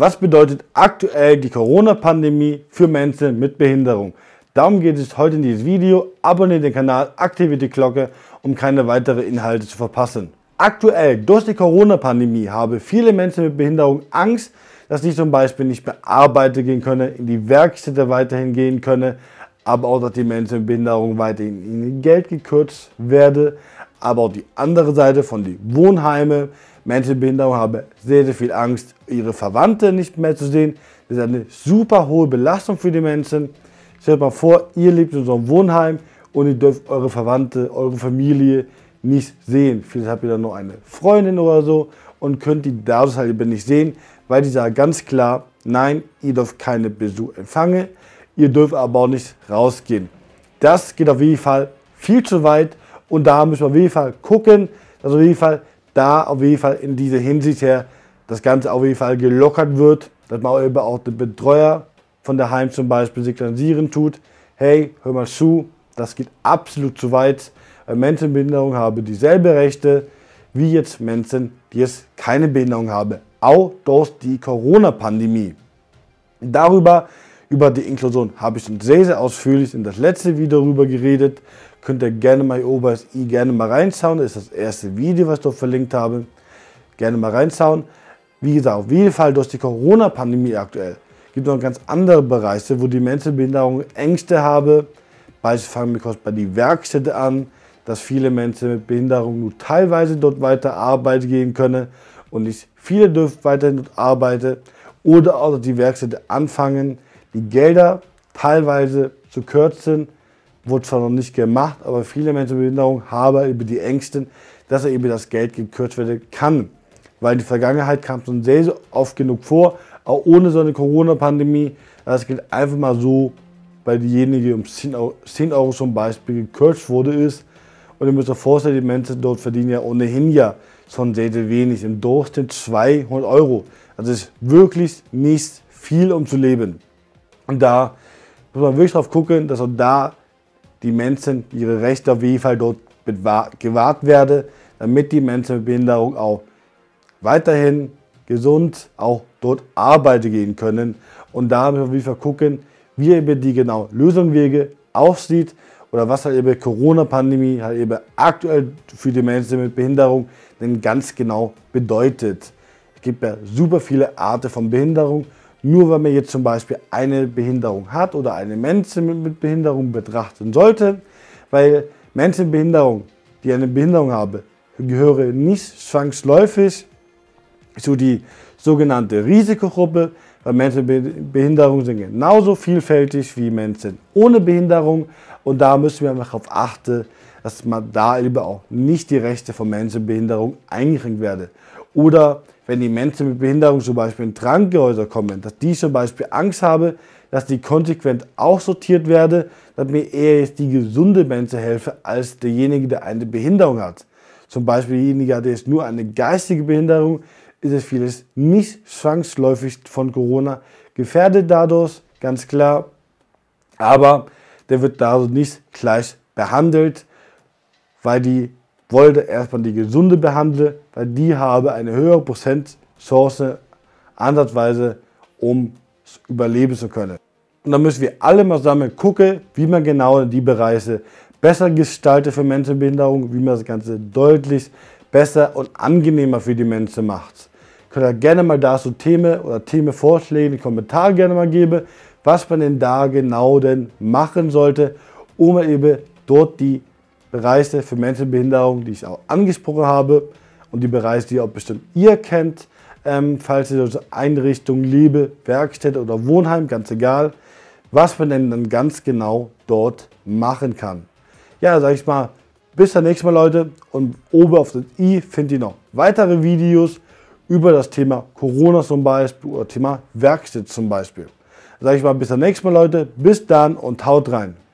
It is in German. Was bedeutet aktuell die Corona-Pandemie für Menschen mit Behinderung? Darum geht es heute in diesem Video. Abonniert den Kanal, aktiviert die Glocke, um keine weiteren Inhalte zu verpassen. Aktuell durch die Corona-Pandemie haben viele Menschen mit Behinderung Angst, dass sie zum Beispiel nicht mehr arbeiten gehen können, in die Werkstätte weiterhin gehen können, aber auch, dass die Menschen mit Behinderung weiterhin ihnen Geld gekürzt werde. Aber auch die andere Seite von den Wohnheimen. Menschen mit Behinderung haben sehr, sehr viel Angst, ihre Verwandten nicht mehr zu sehen. Das ist eine super hohe Belastung für die Menschen. Stellt mal vor, ihr lebt in so einem Wohnheim und ihr dürft eure Verwandte, eure Familie nicht sehen. Vielleicht habt ihr dann noch eine Freundin oder so und könnt die dadurch halt eben nicht sehen, weil die sagen ganz klar, nein, ihr dürft keine Besuch empfangen, ihr dürft aber auch nicht rausgehen. Das geht auf jeden Fall viel zu weit und da müssen wir auf jeden Fall gucken, dass auf jeden Fall in diese Hinsicht her das Ganze auf jeden Fall gelockert wird, dass man eben auch den Betreuer von der Heim zum Beispiel signalisieren tut, hey, hör mal zu, das geht absolut zu weit, weil Menschen mit Behinderung haben dieselben Rechte wie jetzt Menschen, die jetzt keine Behinderung haben, auch durch die Corona-Pandemie. Über die Inklusion habe ich schon sehr, sehr ausführlich in das letzte Video darüber geredet. Könnt ihr gerne mal hier oben gerne mal reinschauen. Das ist das erste Video, was ich dort verlinkt habe. Gerne mal reinschauen. Wie gesagt, auf jeden Fall durch die Corona-Pandemie aktuell gibt es noch ganz andere Bereiche, wo die Menschen mit Behinderung Ängste haben. Beispielsweise fangen wir bei den Werkstätten an, dass viele Menschen mit Behinderung nur teilweise dort weiter arbeiten gehen können und nicht viele dürfen weiterhin dort arbeiten. Oder auch, dass die Werkstätten anfangen, die Gelder teilweise zu kürzen. Wurde zwar noch nicht gemacht, aber viele Menschen mit Behinderung haben über die Ängste, dass eben das Geld gekürzt werden kann. Weil in der Vergangenheit kam es schon sehr, sehr oft genug vor, auch ohne so eine Corona-Pandemie, dass das Geld einfach mal so bei denjenigen, die um 10 Euro zum Beispiel gekürzt wurde, ist. Und ihr müsst euch vorstellen, die Menschen dort verdienen ja ohnehin schon sehr, sehr wenig. Im Durchschnitt 200 Euro. Also es ist wirklich nicht viel, um zu leben. Und da muss man wirklich drauf gucken, dass auch da die Menschen ihre Rechte auf jeden Fall dort gewahrt werden, damit die Menschen mit Behinderung auch weiterhin gesund auch dort arbeiten gehen können. Und da müssen wir auf jeden Fall gucken, wie eben die genauen Lösungswege aussieht oder was halt eben die Corona-Pandemie halt eben aktuell für die Menschen mit Behinderung denn ganz genau bedeutet. Es gibt ja super viele Arten von Behinderung. Nur wenn man jetzt zum Beispiel eine Behinderung hat oder eine Menschen mit Behinderung betrachten sollte, weil Menschen mit Behinderung, die eine Behinderung haben, gehören nicht zwangsläufig zu die sogenannte Risikogruppe, weil Menschen mit Behinderung sind genauso vielfältig wie Menschen ohne Behinderung und da müssen wir einfach darauf achten, dass man da lieber auch nicht die Rechte von Menschen mit Behinderung eingeschränkt werden. Oder wenn die Menschen mit Behinderung zum Beispiel in Krankenhäuser kommen, dass die zum Beispiel Angst haben, dass die konsequent aussortiert werden, dass mir eher jetzt die gesunde Menschen helfen, als derjenige, der eine Behinderung hat. Zum Beispiel derjenige, der jetzt nur eine geistige Behinderung, ist es vieles nicht zwangsläufig von Corona gefährdet dadurch, ganz klar. Aber der wird dadurch nicht gleich behandelt, weil die wollte erstmal die Gesunde behandeln, weil die habe eine höhere Prozentchance ansatzweise, um überleben zu können. Und dann müssen wir alle mal zusammen gucken, wie man genau die Bereiche besser gestaltet für Menschen mit Behinderung, wie man das Ganze deutlich besser und angenehmer für die Menschen macht. Könnt ihr gerne mal dazu Themen oder Themenvorschläge in die Kommentare gerne mal geben, was man denn da genau denn machen sollte, um eben dort die Bereiche für Menschen mit Behinderung, die ich auch angesprochen habe und die Bereiche, die auch bestimmt ihr kennt, falls ihr so Einrichtungen, Liebe, Werkstätte oder Wohnheim, ganz egal, was man denn dann ganz genau dort machen kann. Ja, sag ich mal, bis zum nächsten Mal, Leute. Und oben auf dem i findet ihr noch weitere Videos über das Thema Corona zum Beispiel oder Thema Werkstatt zum Beispiel. Sag ich mal, bis zum nächsten Mal, Leute. Bis dann und haut rein.